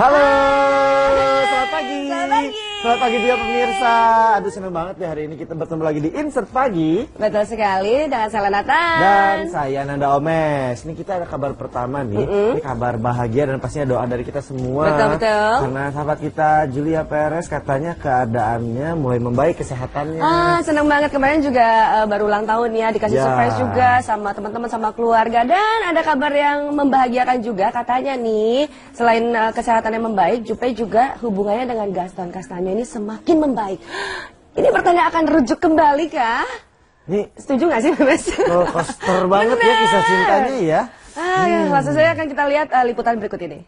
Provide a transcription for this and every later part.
Halo, selamat pagi. Selamat pagi juga pemirsa. Aduh, senang banget ya hari ini kita bertemu lagi di Insert Pagi. Betul sekali, dengan saya Nathan. Dan saya Nanda Omes. Ini kita ada kabar pertama nih, ini kabar bahagia dan pastinya doa dari kita semua. Betul. Karena sahabat kita Julia Perez katanya keadaannya mulai membaik, kesehatannya. Ah, senang banget, kemarin juga baru ulang tahun ya, dikasih surprise juga sama teman-teman, sama keluarga. Dan ada kabar yang membahagiakan juga katanya nih, selain kesehatannya membaik, juga hubungannya dengan Gaston Castaño ini semakin membaik. Ini pertanyaan akan rujuk kembali kah? Nih, setuju nggak sih, Mas? Roller coaster banget ya kisah cintanya ya. Langsung saja akan kita lihat liputan berikut ini.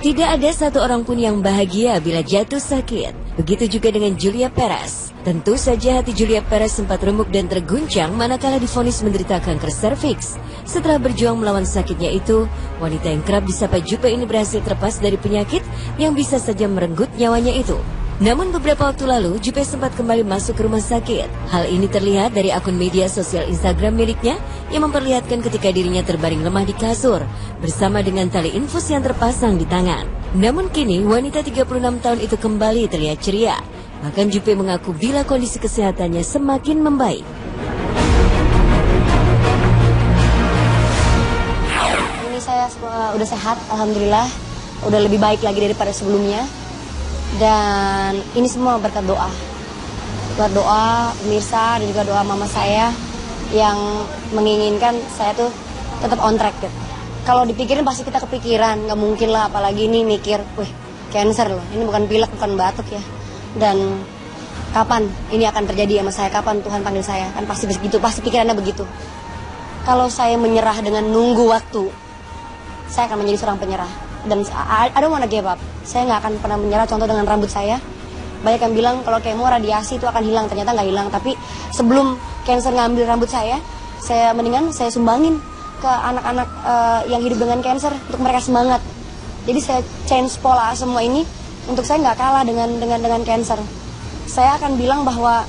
Tidak ada satu orang pun yang bahagia bila jatuh sakit. Begitu juga dengan Julia Perez. Tentu saja hati Julia Perez sempat remuk dan terguncang manakala divonis menderita kanker serviks. Setelah berjuang melawan sakitnya itu, wanita yang kerap disapa Jupe ini berhasil terlepas dari penyakit yang bisa saja merenggut nyawanya itu. Namun beberapa waktu lalu, Jupe sempat kembali masuk ke rumah sakit. Hal ini terlihat dari akun media sosial Instagram miliknya yang memperlihatkan ketika dirinya terbaring lemah di kasur bersama dengan tali infus yang terpasang di tangan. Namun kini, wanita 36 tahun itu kembali terlihat ceria. Bahkan Jupe mengaku bila kondisi kesehatannya semakin membaik. Ini saya udah sehat, alhamdulillah. Udah lebih baik lagi daripada sebelumnya. Dan ini semua berkat doa. Berkat doa pemirsa dan juga doa mama saya yang menginginkan saya tuh tetap on track gitu. Kalau dipikirin pasti kita kepikiran, nggak mungkin lah apalagi ini mikir, wih cancer loh, ini bukan pilek, bukan batuk ya. Dan kapan ini akan terjadi sama saya, kapan Tuhan panggil saya, kan pasti begitu, pasti pikirannya begitu. Kalau saya menyerah dengan nunggu waktu, saya akan menjadi seorang penyerah. Dan I don't wanna give up, saya nggak akan pernah menyerah. Contoh dengan rambut saya, banyak yang bilang kalau kemo radiasi itu akan hilang, ternyata nggak hilang. Tapi sebelum cancer ngambil rambut saya mendingan saya sumbangin ke anak-anak yang hidup dengan cancer untuk mereka semangat. Jadi saya change pola semua ini untuk saya nggak kalah dengan cancer. Saya akan bilang bahwa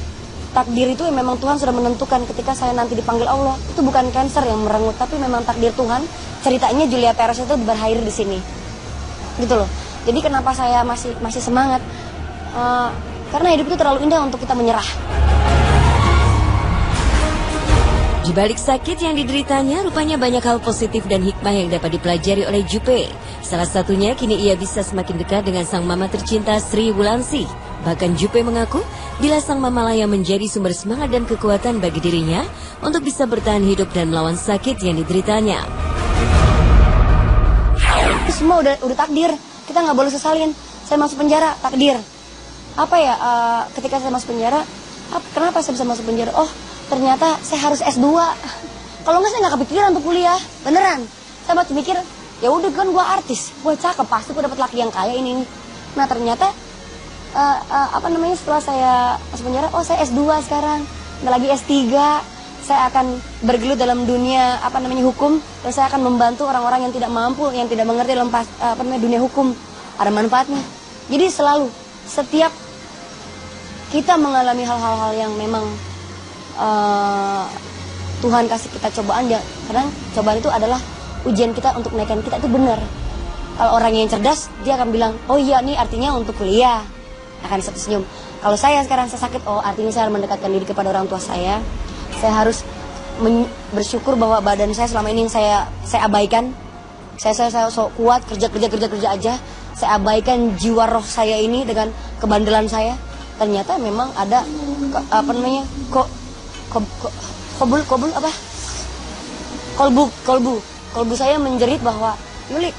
takdir itu memang Tuhan sudah menentukan. Ketika saya nanti dipanggil Allah, itu bukan cancer yang merengut, tapi memang takdir Tuhan. Ceritanya Julia Perez itu berakhir di sini, gitu loh. Jadi kenapa saya masih semangat? Karena hidup itu terlalu indah untuk kita menyerah. Di balik sakit yang dideritanya, rupanya banyak hal positif dan hikmah yang dapat dipelajari oleh Jupe. Salah satunya, kini ia bisa semakin dekat dengan sang mama tercinta Sri Wulansi. Bahkan Jupe mengaku, bila sang mama lah yang menjadi sumber semangat dan kekuatan bagi dirinya untuk bisa bertahan hidup dan melawan sakit yang dideritanya. Itu semua udah takdir, kita nggak boleh sesalin. Saya masuk penjara, takdir. Apa ya, ketika saya masuk penjara, kenapa saya bisa masuk penjara? Oh, ternyata saya harus S2. Kalau nggak saya nggak kepikiran untuk kuliah. Beneran. Saya baru mikir, ya udah kan gue artis, gue cakep, pasti gue dapet laki yang kaya ini. Nah ternyata, setelah saya masuk penjara, oh saya S2 sekarang. Nggak lagi S3, saya akan bergelut dalam dunia hukum. Dan saya akan membantu orang-orang yang tidak mampu, yang tidak mengerti dalam dunia hukum. Ada manfaatnya. Jadi selalu, setiap kita mengalami hal-hal yang memang Tuhan kasih kita cobaan, ya kadang cobaan itu adalah ujian kita untuk menaikkan kita, itu benar. Kalau orang yang cerdas, dia akan bilang, oh iya nih artinya untuk kuliah, akan senyum. Kalau saya sekarang saya sakit, oh artinya saya harus mendekatkan diri kepada orang tua saya. Saya harus bersyukur bahwa badan saya selama ini yang saya abaikan. Saya sok kuat, kerja aja. Saya abaikan jiwa roh saya ini dengan kebandelan saya. Ternyata memang ada kolbu saya menjerit bahwa Yuli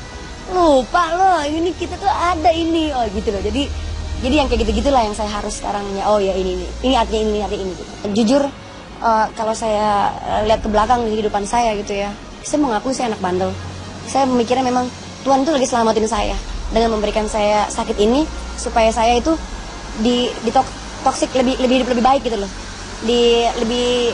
lupa loh, ini kita tuh ada ini, oh gitu loh. Jadi yang kayak gitu-gitulah yang saya harus sekarang, oh ya ini artinya ini, hari ini gitu. Jujur kalau saya lihat ke belakang di kehidupan saya gitu ya, saya mengaku saya anak bandel. Saya mikirnya memang Tuhan tuh lagi selamatin saya dengan memberikan saya sakit ini supaya saya itu lebih baik gitu loh. Lebih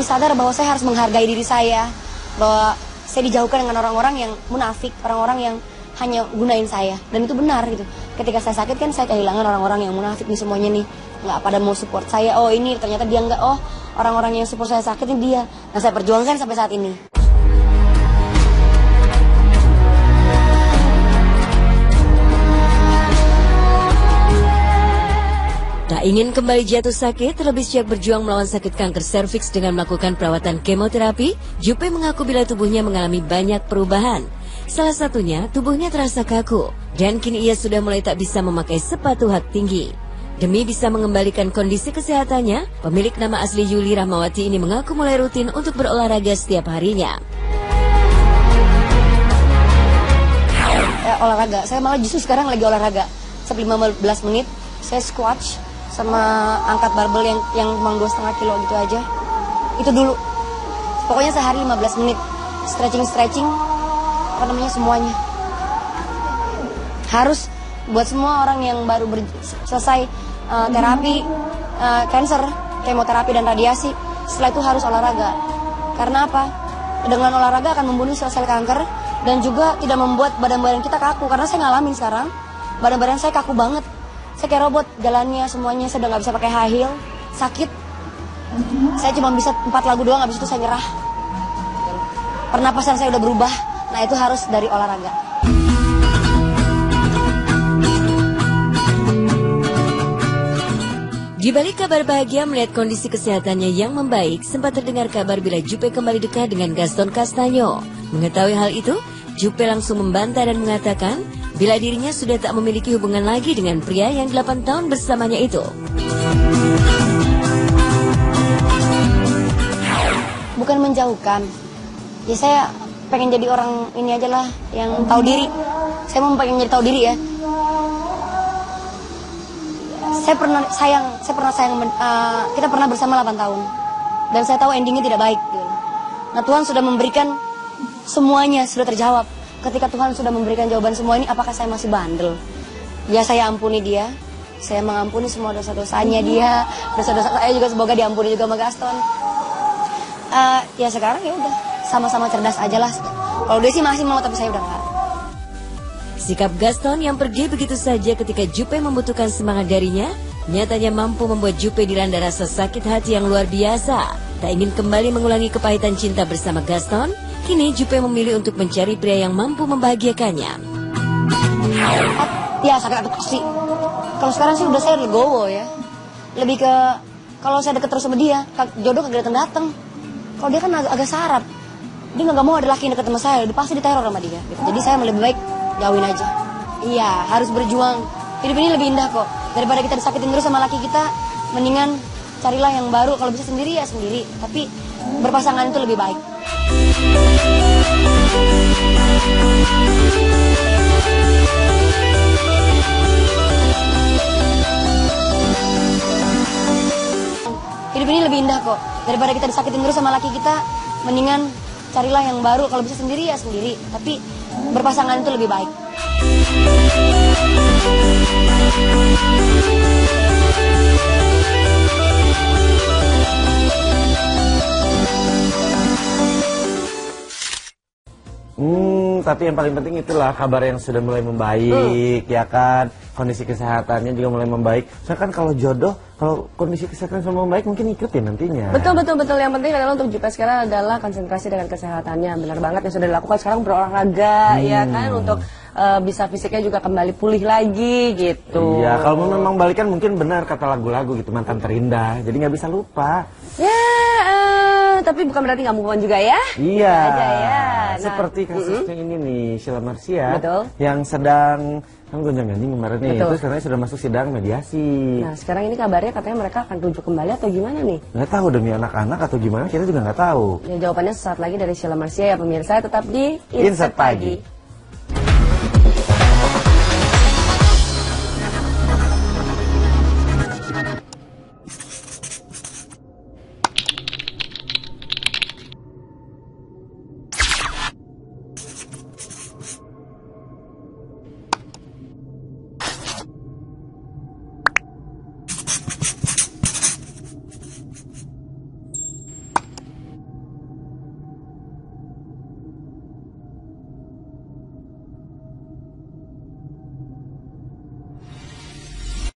sadar bahwa saya harus menghargai diri saya, bahwa saya dijauhkan dengan orang-orang yang munafik, orang-orang yang hanya gunain saya, dan itu benar gitu. Ketika saya sakit kan saya kehilangan orang-orang yang munafik nih semuanya nih, nggak pada mau support saya. Oh ini ternyata dia nggak, oh orang-orang yang support saya sakit ini dia. Nah saya perjuangkan sampai saat ini. Tak ingin kembali jatuh sakit, terlebih sejak berjuang melawan sakit kanker serviks dengan melakukan perawatan kemoterapi, Juppe mengaku bila tubuhnya mengalami banyak perubahan. Salah satunya, tubuhnya terasa kaku, dan kini ia sudah mulai tak bisa memakai sepatu hak tinggi. Demi bisa mengembalikan kondisi kesehatannya, pemilik nama asli Yuli Rahmawati ini mengaku mulai rutin untuk berolahraga setiap harinya. Olahraga, saya malah justru sekarang lagi olahraga. Sebelum 15 menit, saya squat sama angkat barbel yang cuma 2,5 kilo gitu aja. Itu dulu. Pokoknya sehari 15 menit stretching apa namanya semuanya. Harus buat semua orang yang baru selesai terapi kanker, kemoterapi dan radiasi. Setelah itu harus olahraga. Karena apa? Dengan olahraga akan membunuh sel-sel kanker dan juga tidak membuat badan-badan kita kaku. Karena saya ngalamin sekarang, badan-badan saya kaku banget. Saya kayak robot, jalannya semuanya, saya udah gak bisa pakai high heel, sakit. Saya cuma bisa 4 lagu doang, habis itu saya nyerah. Pernapasan saya udah berubah, nah itu harus dari olahraga. Di balik kabar bahagia melihat kondisi kesehatannya yang membaik, sempat terdengar kabar bila Juppe kembali dekat dengan Gaston Castaño. Mengetahui hal itu, Juppe langsung membantah dan mengatakan bila dirinya sudah tak memiliki hubungan lagi dengan pria yang 8 tahun bersamanya itu. Bukan menjauhkan, ya saya pengen jadi orang ini aja lah yang tahu diri. Saya mau pengen jadi tahu diri ya. Kita pernah bersama 8 tahun. Dan saya tahu endingnya tidak baik. Nah Tuhan sudah memberikan semuanya, sudah terjawab. Ketika Tuhan sudah memberikan jawaban semua ini, apakah saya masih bandel? Ya saya ampuni dia, saya mengampuni semua dosa-dosanya dia, dosa-dosa saya juga semoga diampuni juga sama Gaston. Ya sekarang ya udah, sama-sama cerdas aja lah. Kalau dia sih masih mau, tapi saya udah enggak. Sikap Gaston yang pergi begitu saja ketika Juppe membutuhkan semangat darinya, nyatanya mampu membuat Juppe dilanda rasa sakit hati yang luar biasa. Tak ingin kembali mengulangi kepahitan cinta bersama Gaston, kini Juppe memilih untuk mencari pria yang mampu membahagiakannya. Ya sakit hati sih. Kalau sekarang sih udah saya legowo ya. Lebih ke kalau saya deket terus sama dia, jodoh kagak datang. Kalau dia kan agak sarap. Dia nggak mau ada laki yang deket sama saya, dia pasti diteror sama dia. Gitu. Jadi saya lebih baik jauhin aja. Iya, harus berjuang. Hidup ini lebih indah kok. Daripada kita disakitin terus sama laki kita, mendingan carilah yang baru. Kalau bisa sendiri ya sendiri. Tapi berpasangan itu lebih baik. Hidup ini lebih indah kok. Daripada kita disakitin terus sama laki kita, mendingan carilah yang baru. Kalau bisa sendiri ya sendiri. Tapi berpasangan itu lebih baik. Tapi yang paling penting itulah kabar yang sudah mulai membaik, ya kan? Kondisi kesehatannya juga mulai membaik. Soalnya kan kalau jodoh, kalau kondisi kesehatan semua membaik mungkin ikutin nantinya. Betul. Yang penting adalah untuk Juppe sekarang adalah konsentrasi dengan kesehatannya. Benar banget yang sudah dilakukan sekarang berolahraga, ya kan? Untuk bisa fisiknya juga kembali pulih lagi gitu. Iya, kalau memang balikan mungkin benar kata lagu-lagu gitu, mantan terindah. Jadi nggak bisa lupa. Tapi bukan berarti nggak move on juga ya? Iya. Aja, ya. Nah, seperti kasusnya ini nih, Sheila Marcia. Betul. Yang sedang kan gonjang-ganjing kemarin nih. Betul. Itu sekarang sudah masuk sidang mediasi. Nah sekarang ini kabarnya katanya mereka akan rujuk kembali atau gimana nih? Nggak tahu, demi anak-anak atau gimana kita juga nggak tahu. Ya, jawabannya sesaat lagi dari Sheila Marcia ya pemirsa, tetap di Insert Pagi.